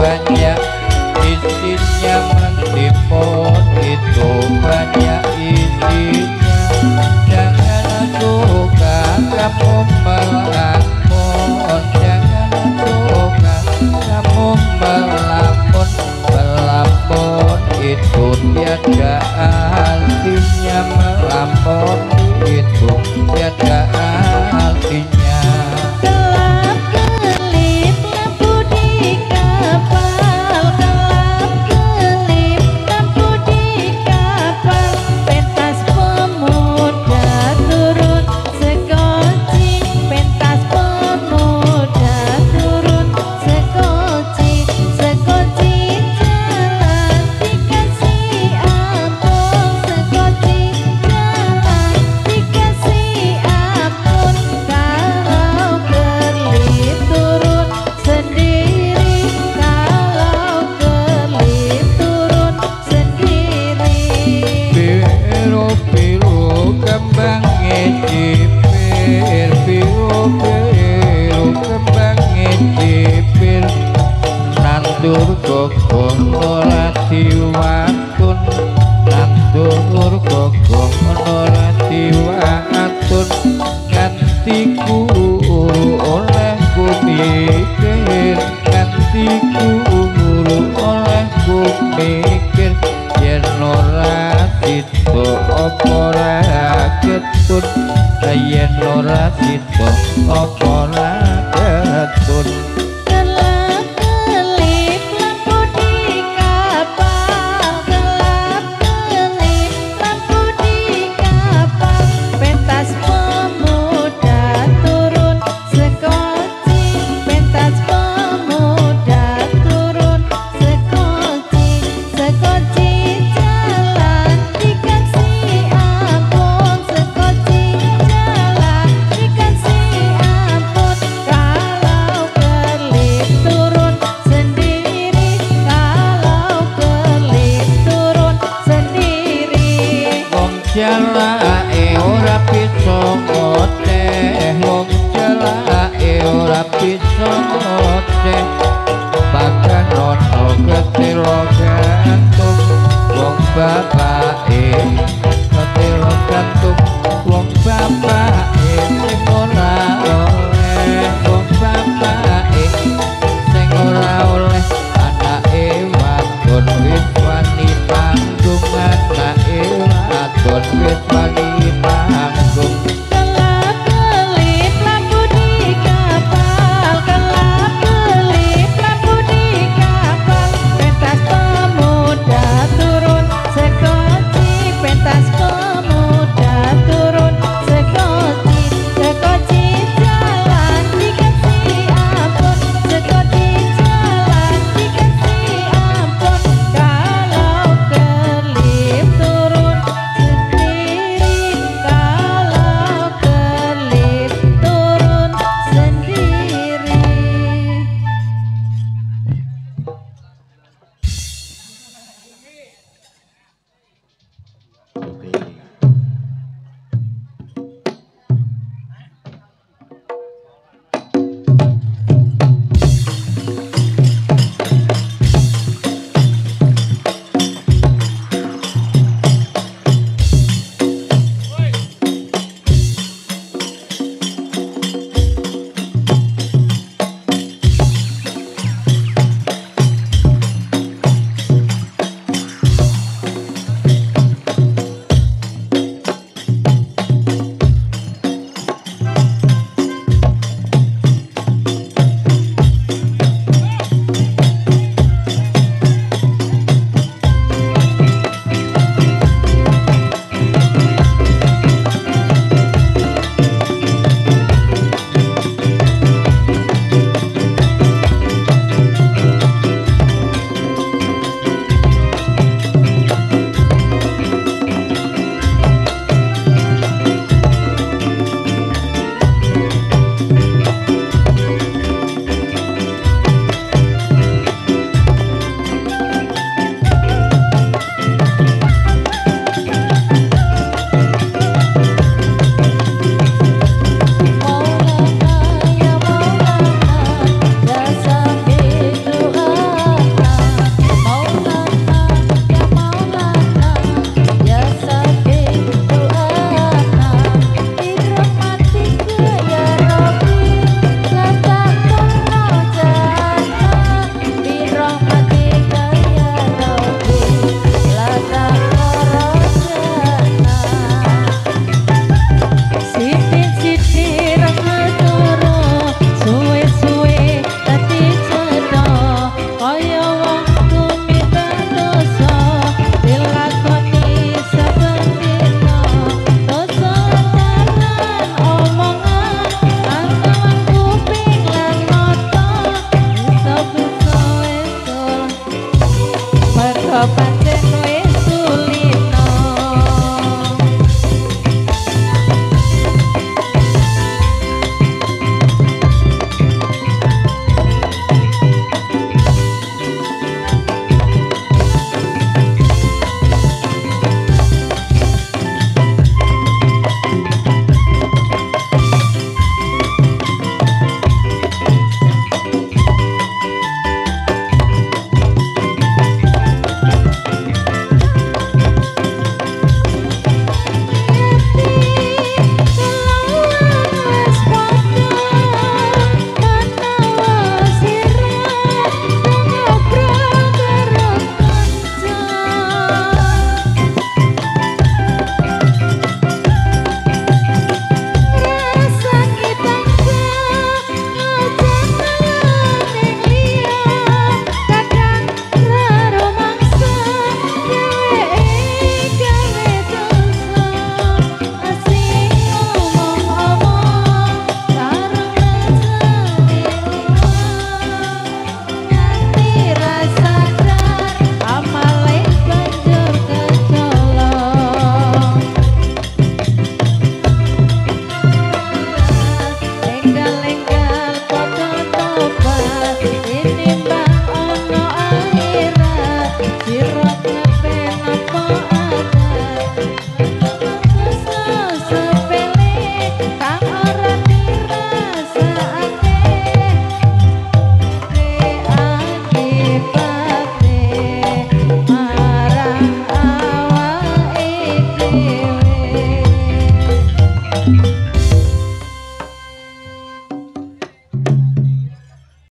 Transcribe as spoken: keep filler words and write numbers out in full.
banyak istrinya mendipon itu banyak istrinya. Jangan suka kamu melapon, jangan suka kamu melapon, melapon itu tiada artinya, melapon itu tiada artinya. Pemuda turun sekot. apa